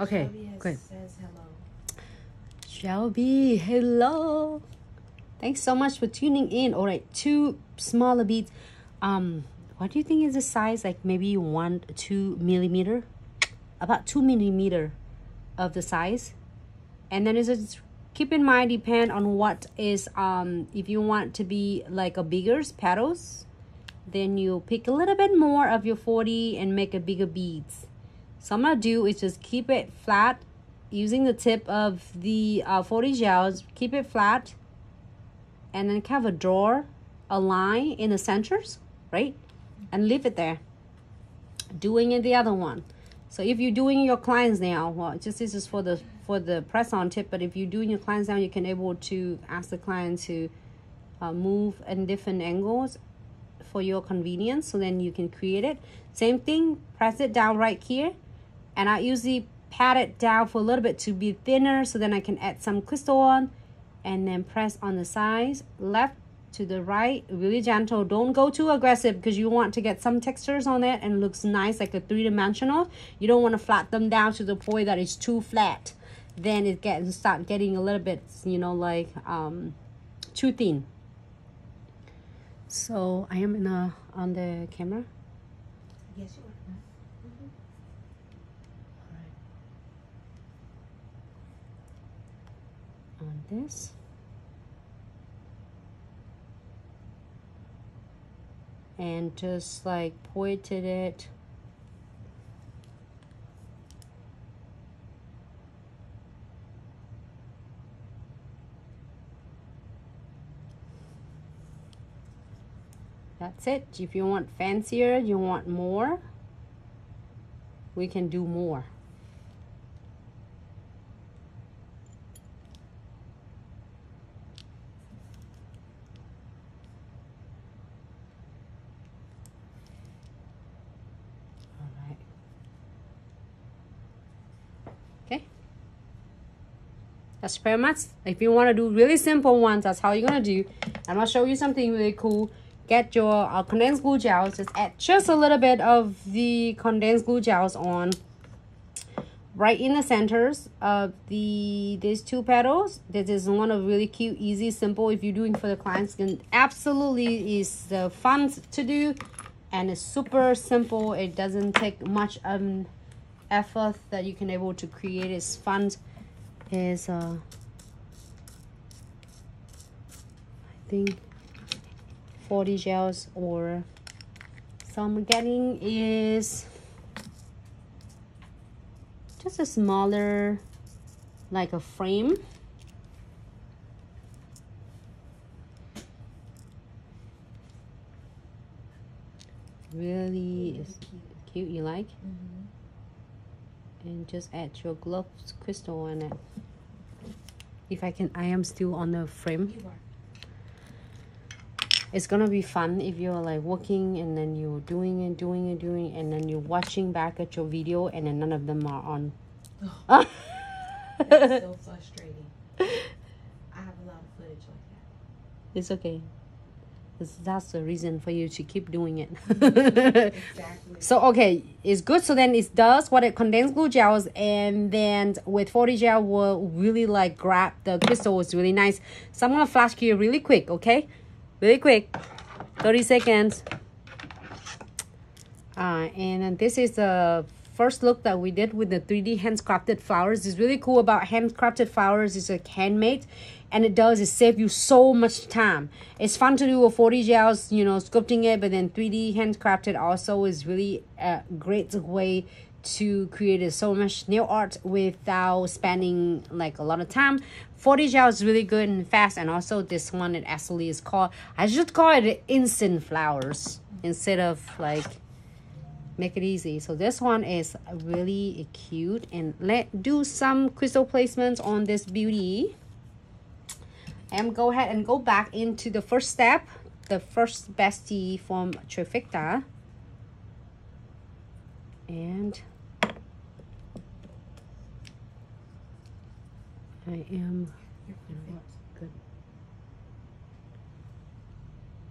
Okay, good. Shelby, hello. Thanks so much for tuning in. All right, two smaller beads. What do you think is the size? Like maybe 1 2 millimeter, about 2 millimeter of the size. And then it's keep in mind, depend on what is if you want to be like a bigger petals, then you pick a little bit more of your 4D and make a bigger beads. So I'm gonna do is just keep it flat using the tip of the 4D gels. Keep it flat, and then kind of draw a line in the centers, right, and leave it there. Doing it the other one. So if you're doing your clients now, well, just this is for the press on tip. But if you're doing your clients now, you can able to ask the client to move in different angles for your convenience, so then you can create it. Same thing, press it down right here, and I usually pat it down for a little bit to be thinner, so then I can add some crystal on, and then press on the sides, left to the right, really gentle. Don't go too aggressive, because you want to get some textures on it and it looks nice, like a three-dimensional. You don't want to flat them down to the point that it's too flat, then it gets start getting a little bit, you know, like too thin. So I am on the camera. Yes, you are. Mm-hmm. All right. On this. And just like pointed it. That's it. If you want fancier, you want more, we can do more. All right. Okay. That's pretty much. If you want to do really simple ones, that's how you're going to do. I'm going to show you something really cool. Get your condensed glue gels, just add just a little bit of the condensed glue gels on right in the centers of these two petals. This is one of really cute, easy, simple. If you're doing for the clients, can absolutely is the fun to do, and it's super simple. It doesn't take much effort that you can able to create. It's fun. Is I think 4D gels, or some getting is just a smaller, like a frame. Really is cute, you like? Mm-hmm. And just add your gloves crystal on it. If I can, I am still on the frame. You are. It's gonna be fun if you're like working and then you're doing and doing and doing, and then you're watching back at your video and then none of them are on. Oh, that's so frustrating. I have a lot of footage like that. It's okay. That's the reason for you to keep doing it. Exactly. So okay, it's good. So then it does what it condensed glue gels, and then with 4D gel will really like grab the crystal. It's really nice. So I'm gonna flash here really quick, okay? Really quick, 30 seconds. And then this is the first look that we did with the 3D handcrafted flowers. It's really cool about handcrafted flowers. It's like handmade, and it does, it save you so much time. It's fun to do with 4D gels, you know, sculpting it, but then 3D handcrafted also is really a great way to create so much nail art without spending like a lot of time. 4D gel is really good and fast, and also this one, it actually is called, I should call it instant flowers instead of like make it easy. So this one is really cute, and let's do some crystal placements on this beauty. And go ahead and go back into the first step, the first bestie from Trifecta. And I am good.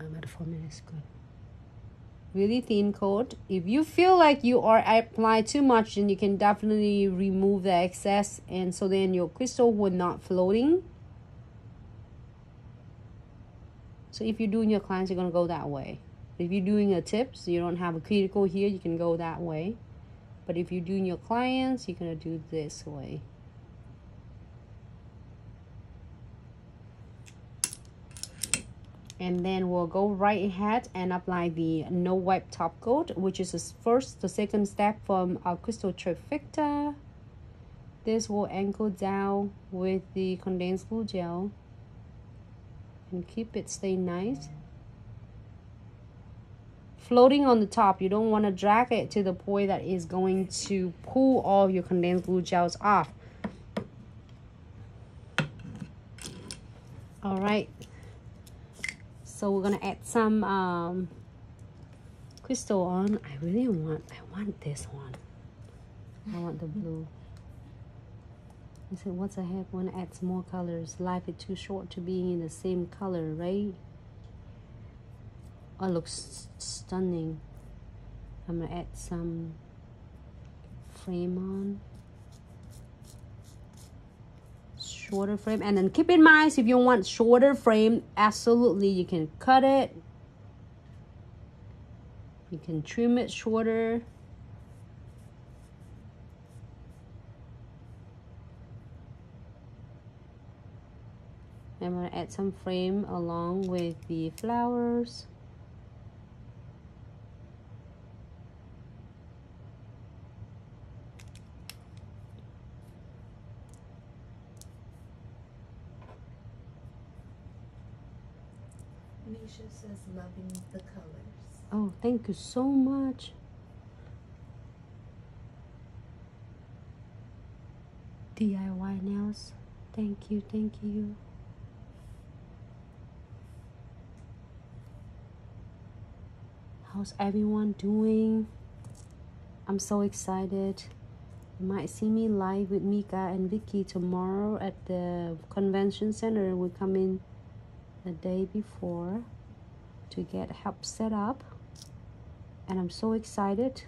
I'm at 4 minutes. Good. really thin coat. If you feel like you are applying too much, then you can definitely remove the excess, and so then your crystal will not floating. So if you're doing your clients, you're going to go that way. If you're doing a tip, so you don't have a cuticle here, you can go that way. But if you're doing your clients, you're going to do this way. And then we'll go right ahead and apply the no wipe top coat, which is the second step from our Crystal Trifecta. This will anchor down with the condensed glue gel and keep it stay nice. Floating on the top, you don't want to drag it to the point that is going to pull all your condensed glue gels off. All right. So we're gonna add some crystal on. I want this one. I want the blue. I said, what's I have? Wanna add some more colors. Life is too short to be in the same color, right? Oh, it looks stunning. I'm gonna add some frame on. Shorter frame, and then keep in mind, if you want shorter frame, absolutely you can cut it, you can trim it shorter. I'm gonna add some frame along with the flowers. Nisha says loving the colors. Oh, thank you so much. DIY nails. Thank you, thank you. How's everyone doing? I'm so excited. You might see me live with Mika and Vicky tomorrow at the convention center. We'll come in the day before to get help set up, and I'm so excited.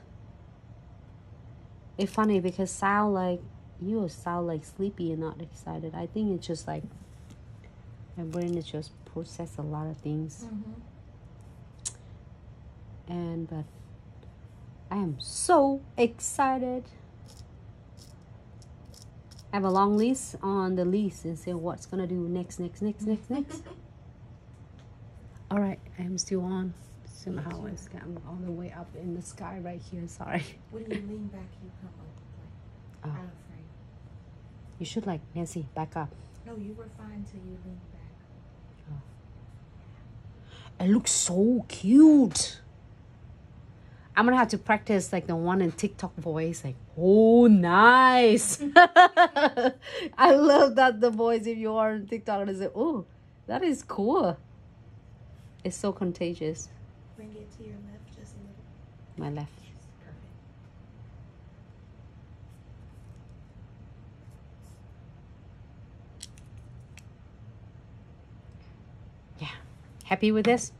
It's funny because you sound like sleepy and not excited. I think it's just like my brain is just process a lot of things. But I am so excited. I have a long list on the list and say what's gonna do next. All right, I'm still on. Somehow I'm all the way up in the sky right here. Sorry. When you lean back, you come up. Like, out of frame. You should like Nancy back up. No, you were fine till you leaned back. Oh. It looks so cute. I'm gonna have to practice like the one in TikTok voice. Like, oh, nice. I love that the voice. If you are on TikTok and say, oh, that is cool. It's so contagious. Bring it to your left just a little. My left. Perfect. Yeah. Happy with this?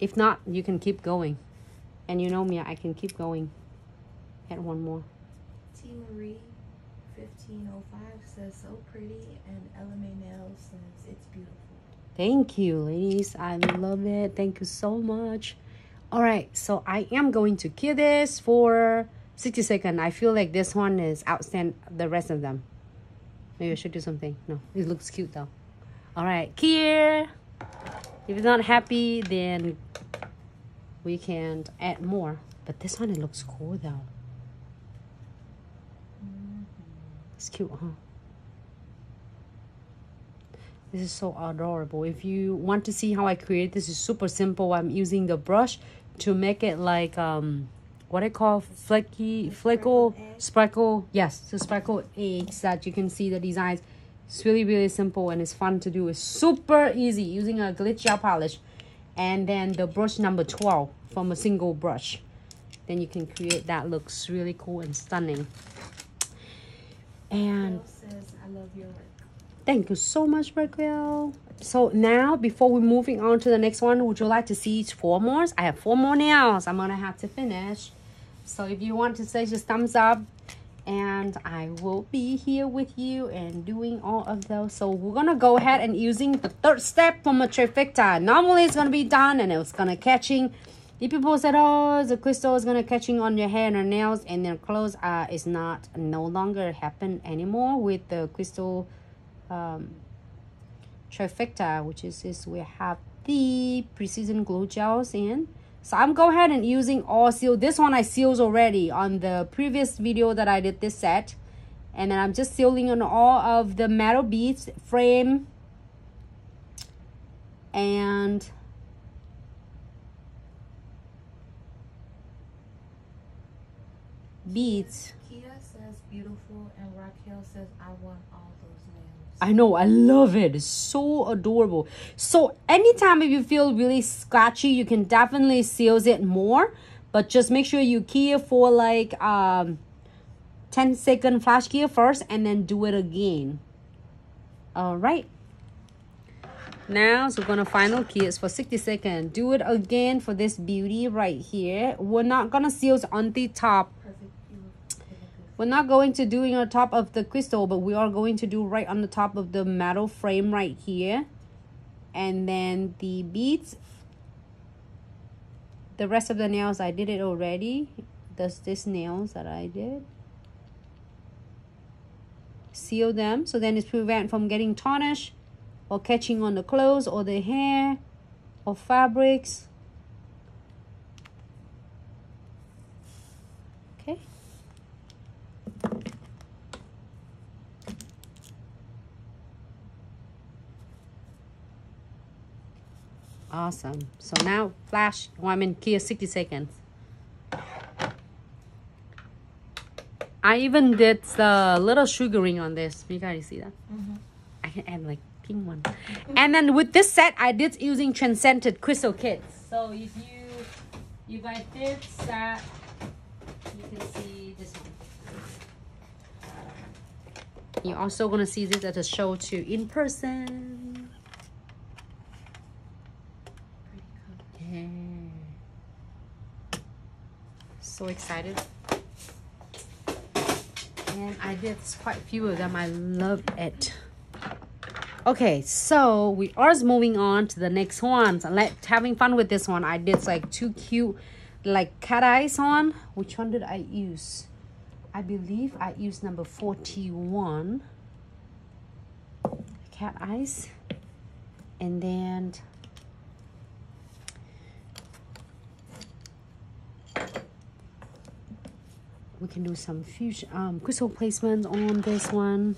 If not, you can keep going. And you know me, I can keep going. Add one more. Tmarie1505 says so pretty, and LMA nails says it's beautiful. Thank you, ladies. I love it. Thank you so much. All right, so I am going to kill this for 60 seconds. I feel like this one is outstand the rest of them. Maybe I should do something. No, it looks cute though. All right, here. If you're not happy, then we can add more. But this one, it looks cool though. It's cute, huh? This is so adorable. If you want to see how I create this, is super simple. I'm using the brush to make it like what I call spreckle. Yes, the spreckle eggs that you can see the designs. It's really, really simple and it's fun to do. It's super easy using a Glitz gel polish and then the brush number 12 from a single brush. Then you can create that, looks really cool and stunning. And Raquel says, I love your work. Thank you so much, Raquel. So now, before we're moving on to the next one, would you like to see 4 more? I have 4 more nails I'm gonna have to finish. So if you want to say, just thumbs up, and I will be here with you and doing all of those. So we're gonna go ahead and using the 3rd step from a trifecta. Normally it's gonna be done and it's gonna catching. The people said, oh, the crystal is gonna catching on your hair and your nails and their clothes. It's not no longer happen anymore with the crystal trifecta, which is we have the precision glue gels in. So I'm go ahead and using all seal. This one I seals already on the previous video that I did this set. And then I'm just sealing on all of the metal beads, frame, and beads. Kia says beautiful and Raquel says I want all those nails. I know, I love it. It's so adorable. So anytime if you feel really scratchy, you can definitely seal it more, but just make sure you cure for like 10-second flash cure first and then do it again. All right, now so we're gonna final cure for 60 seconds. Do it again for this beauty right here. We're not gonna seal on the top. We're not going to do it on top of the crystal, but we are going to do right on the top of the metal frame right here. And then the beads. The rest of the nails, I did it already. Does this nails that I did. Seal them. So then it's prevent from getting tarnished or catching on the clothes or the hair or fabrics. Awesome. So now flash, well, I'm in Kia 60 seconds. I even did the little sugaring on this. You guys see that? Mm-hmm. I can add like pink one. Mm-hmm. And then with this set, I did using transcended crystal kits. So if you guys did that, you can see this one. You're also gonna see this at a show too in person. So excited. And I did quite a few of them. I love it. Okay, so we are moving on to the next one. So let's having fun with this one. I did like 2 cute like cat eyes on. Which one did I use? I believe I used number 41 cat eyes. And then we can do some fusion, crystal placements on this one.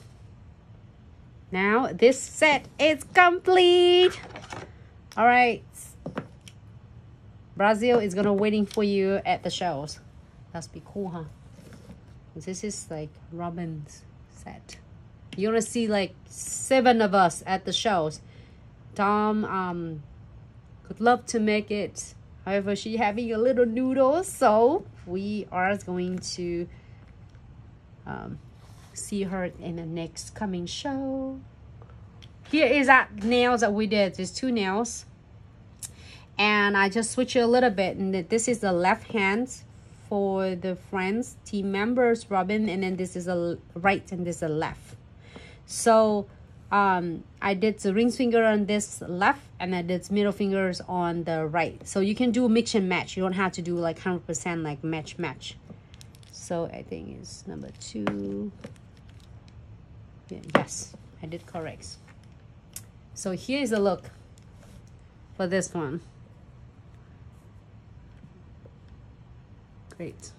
Now this set is complete. All right, Brazil is gonna waiting for you at the shows. That's be cool, huh? This is like Robin's set. You're gonna see like 7 of us at the shows. Tom could love to make it. However, she having a little noodle, so we are going to see her in the next coming show. Here is that nails that we did. There's 2 nails. And I just switch it a little bit. And this is the left hand for the friends, team members, Robin. And then this is a right and this is a left. So I did the ring finger on this left and I did middle fingers on the right. So you can do mix and match. You don't have to do like 100% like match. So I think it's number 2. Yeah, yes, I did correct. So here is the look for this one. Great.